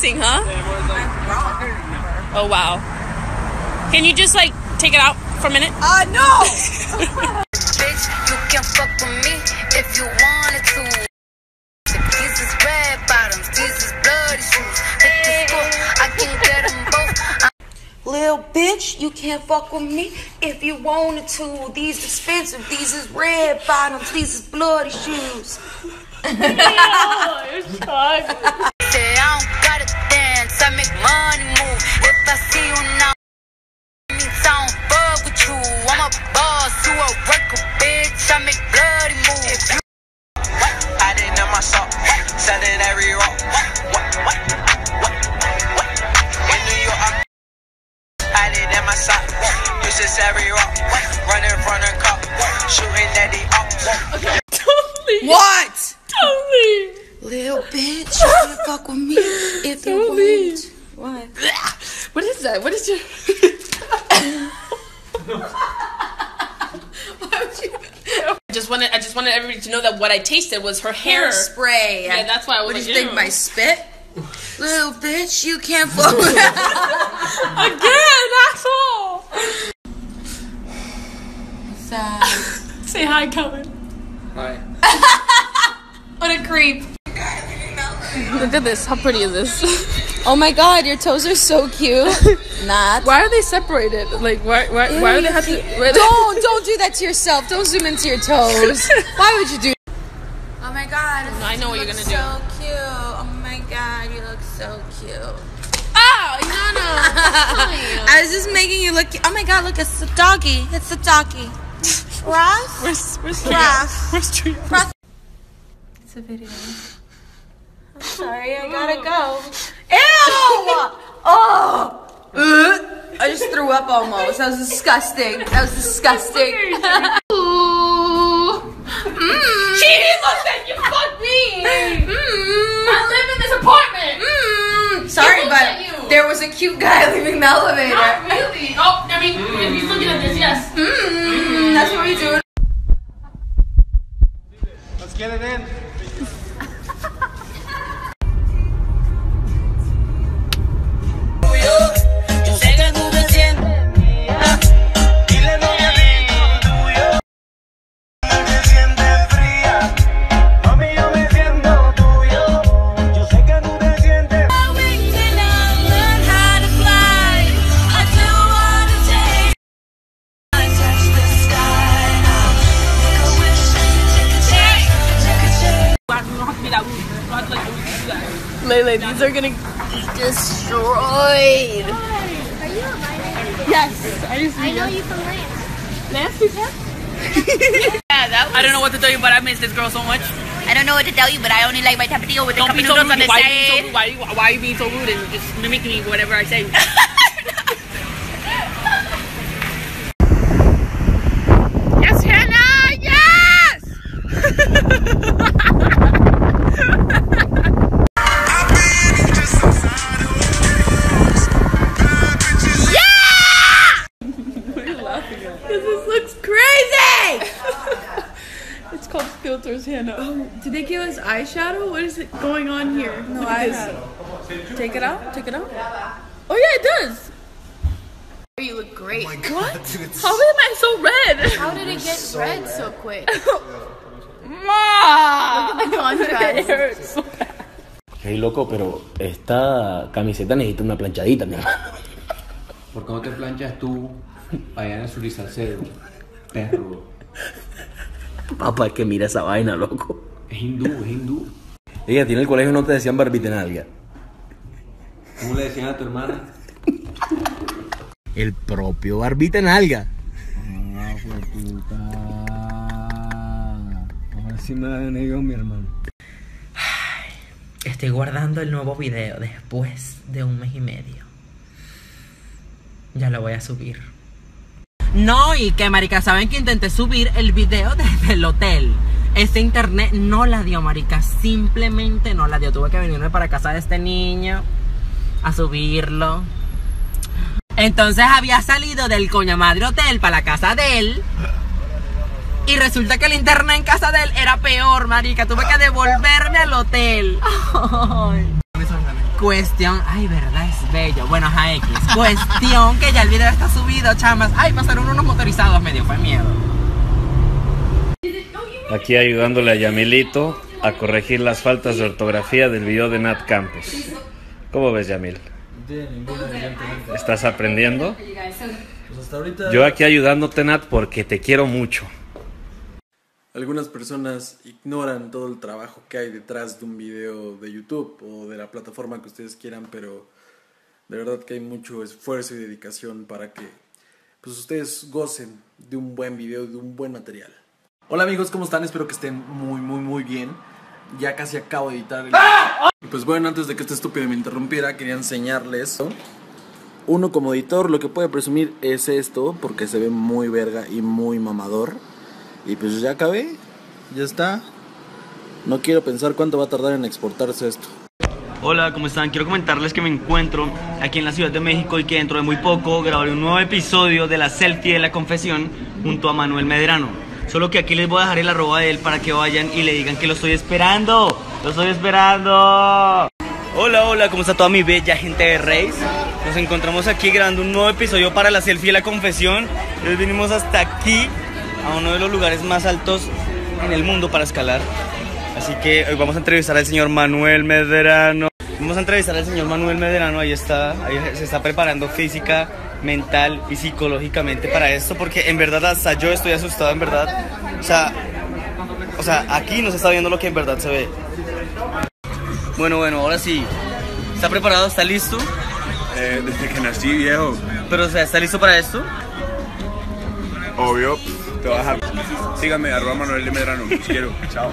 mixing, huh? Oh, wow. Can you just, like, take it out for a minute? No! Bitch, you can fuck with me if you wanted to. These is red bottoms, these is bloody shoes. Hit the school, I can get them both. Lil bitch, you can't fuck with me if you wanted to. These expensive, these is red bottoms, these is bloody shoes. I don't gotta dance, I make money move. If I see you now, I don't fuck with you. I'm a boss, you a worker, bitch. I make bloody moves. I didn't know my sock, selling every rock. In New York, I didn't know my sock. Use this every rock. Running from the cop, shooting at the op. What? Don't leave. Little bitch, you can't fuck with me if you don't want. Why? What is that? What is your... Why would you... I just wanted everybody to know that what I tasted was her hair spray. Yeah, that's why I was like, do you think my spit? Little bitch, you can't fuck with me. Again, asshole. Sad. Say hi, Colin. Hi. What a creep. Look at this. How pretty is this? Oh my god, your toes are so cute. Not. Why are they separated? Like, why do they have to... Don't do that to yourself. Don't zoom into your toes. Why would you do that? Oh my god. I know what you're gonna do. So cute. Oh my god, you look so cute. Oh, no. I was just making you look... Oh my god, look, it's the doggy. It's the doggy. Ross? Where's Tria? It's a video. I'm sorry, I gotta go. Ew! Oh! I just threw up almost. That was disgusting. That was disgusting. Ooh. She looked at you. Fuck me. I live in this apartment. Sorry, but there was a cute guy leaving the elevator. Not really. Oh, I mean, if he's looking at this, yes. That's what we do. Let's get it in. Lele, these are gonna be destroyed. Are you a minor? Yes, I used to be. I know you from Lance. Lance, you can? Yeah, that was... I don't know what to tell you, but I miss this girl so much. I don't know what to tell you, but I only like my tapatio with the cup of noodles on the side. Why are you being so rude and just mimic me whatever I say? Yes, Hannah! Yes! Filters, Hannah. Oh, did they give us eyeshadow? What is it going on here? No eyeshadow. Take it out. Take it out. Oh yeah, it does. You look great. Oh God, what? How am I so red? How did it get so red so quick? Ma. Look at the contrast. It hurts so bad. Hey loco, pero esta camiseta necesita una planchadita, mi hermano. ¿Por qué no te planchas tú allá en el Surizalcedo, perro? Papá, es que mira esa vaina, loco. Es hindú, es hindú. Ella, tiene el colegio no te decían barbitenalga. ¿Cómo le decían a tu hermana? El propio barbitenalga. Ah, puta. Ahora sí me da negro mi hermano. Ay, estoy guardando el nuevo video después de 1 mes y medio. Ya lo voy a subir. No, y que marica, saben que intenté subir el video desde el hotel. Ese internet no la dio, marica, simplemente no la dio. Tuve que venirme para casa de este niño a subirlo. Entonces había salido del coña madre hotel para la casa de él, y resulta que el internet en casa de él era peor, marica. Tuve que devolverme al hotel. Cuestión, ay, verdad, es bello. Bueno, ajá, X. Cuestión que ya el video está subido, chamas. Ay, pasaron unos motorizados, me dio fue miedo. Aquí ayudándole a Yamilito a corregir las faltas de ortografía del video de Nat Campos. ¿Cómo ves, Yamil? De ninguna, evidentemente. ¿Estás aprendiendo? Pues hasta ahorita... Yo aquí ayudándote, Nat, porque te quiero mucho. Algunas personas ignoran todo el trabajo que hay detrás de un video de YouTube o de la plataforma que ustedes quieran, pero de verdad que hay mucho esfuerzo y dedicación para que pues, ustedes gocen de un buen video, de un buen material. Hola amigos, ¿cómo están? Espero que estén muy bien. Ya casi acabo de editar el... Y pues bueno, antes de que este estúpido me interrumpiera, quería enseñarles esto. Uno como editor lo que puede presumir es esto, porque se ve muy verga y muy mamador. Y pues ya acabé, ya está. No quiero pensar cuánto va a tardar en exportarse esto. Hola, ¿cómo están? Quiero comentarles que me encuentro aquí en la Ciudad de México y que dentro de muy poco grabaré un nuevo episodio de la selfie de la confesión junto a Manuel Medrano. Solo que aquí les voy a dejar el arroba de él para que vayan y le digan que lo estoy esperando. ¡Lo estoy esperando! Hola, ¿cómo está toda mi bella gente de Reyes? Nos encontramos aquí grabando un nuevo episodio para la selfie de la confesión. Hoy vinimos hasta aquí, a uno de los lugares más altos en el mundo para escalar. Así que hoy vamos a entrevistar al señor Manuel Medrano. Ahí está, ahí se está preparando física, mental y psicológicamente para esto, porque en verdad hasta yo estoy asustado, en verdad. O sea, aquí no se está viendo lo que en verdad se ve. Bueno, ahora sí. ¿Está preparado? ¿Está listo? Desde que nací, viejo. Pero, o sea, ¿está listo para esto? Obvio. Síganme, arroba Manuel Medrano, quiero, chao.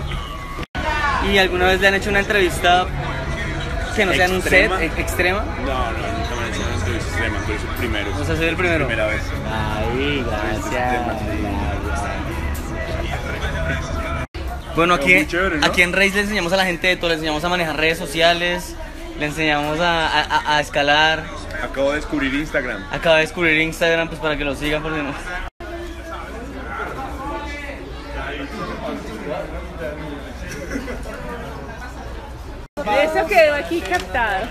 ¿Y alguna vez le han hecho una entrevista que no sea en un set extrema? No, nunca me han hecho una entrevista extrema, pero soy el primero. O sea, soy el primero. Primera vez. Ay, gracias. Bueno, aquí en Reyes le enseñamos a la gente de todo, le enseñamos a manejar redes sociales, le enseñamos a escalar. Acabo de descubrir Instagram, pues para que lo sigan, porque no. Eso quedó aquí captado.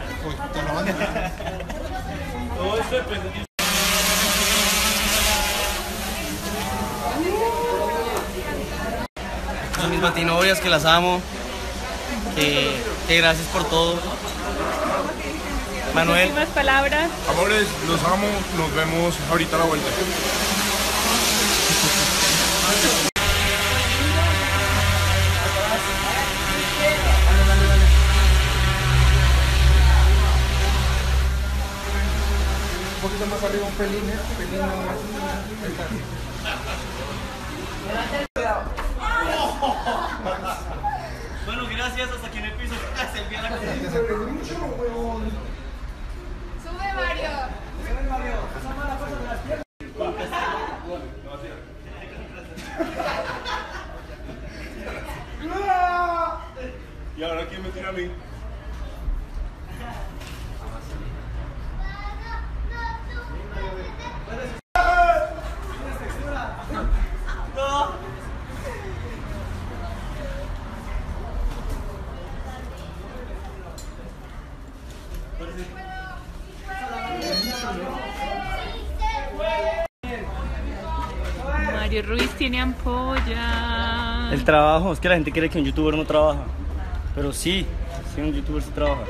A mis batinovias, que las amo, que gracias por todo. Manuel. Últimas palabras. Amores, los amo, nos vemos ahorita a la vuelta. Un poquito más arriba, un pelín, nada más. Bueno, gracias, hasta aquí en el piso. Sube, Mario. Sube, Mario. Son malas cosas de las piernas. Y ahora, ¿quién me tira a mí? Mario Ruiz tiene ampolla. El trabajo, es que la gente cree que un youtuber no trabaja, pero sí, un youtuber sí trabaja.